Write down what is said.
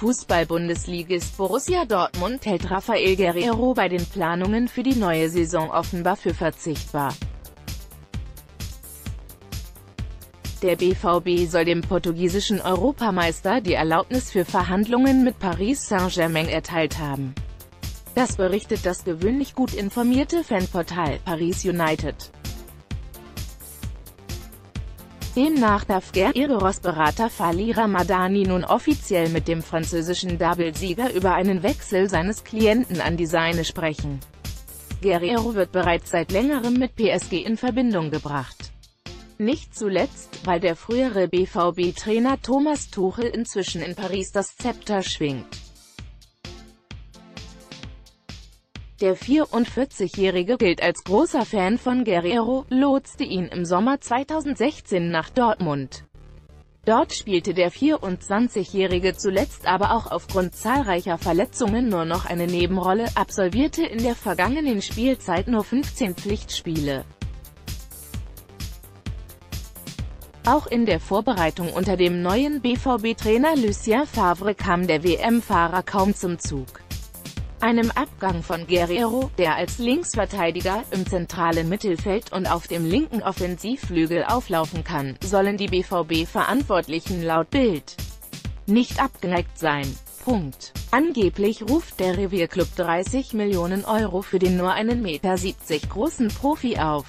Fußball-Bundesligist Borussia Dortmund hält Raphael Guerreiro bei den Planungen für die neue Saison offenbar für verzichtbar. Der BVB soll dem portugiesischen Europameister die Erlaubnis für Verhandlungen mit Paris Saint-Germain erteilt haben. Das berichtet das gewöhnlich gut informierte Fanportal Paris United. Demnach darf Guerreiros Berater Fali Ramadani nun offiziell mit dem französischen Doublesieger über einen Wechsel seines Klienten an die Seine sprechen. Guerreiro wird bereits seit längerem mit PSG in Verbindung gebracht. Nicht zuletzt, weil der frühere BVB-Trainer Thomas Tuchel inzwischen in Paris das Zepter schwingt. Der 44-Jährige gilt als großer Fan von Guerreiro, lotste ihn im Sommer 2016 nach Dortmund. Dort spielte der 24-Jährige zuletzt aber auch aufgrund zahlreicher Verletzungen nur noch eine Nebenrolle, absolvierte in der vergangenen Spielzeit nur 15 Pflichtspiele. Auch in der Vorbereitung unter dem neuen BVB-Trainer Lucien Favre kam der WM-Fahrer kaum zum Zug. Einem Abgang von Guerreiro, der als Linksverteidiger, im zentralen Mittelfeld und auf dem linken Offensivflügel auflaufen kann, sollen die BVB-Verantwortlichen laut Bild nicht abgeneigt sein. Punkt. Angeblich ruft der Revierclub 30 Millionen Euro für den nur 1,70 Meter großen Profi auf.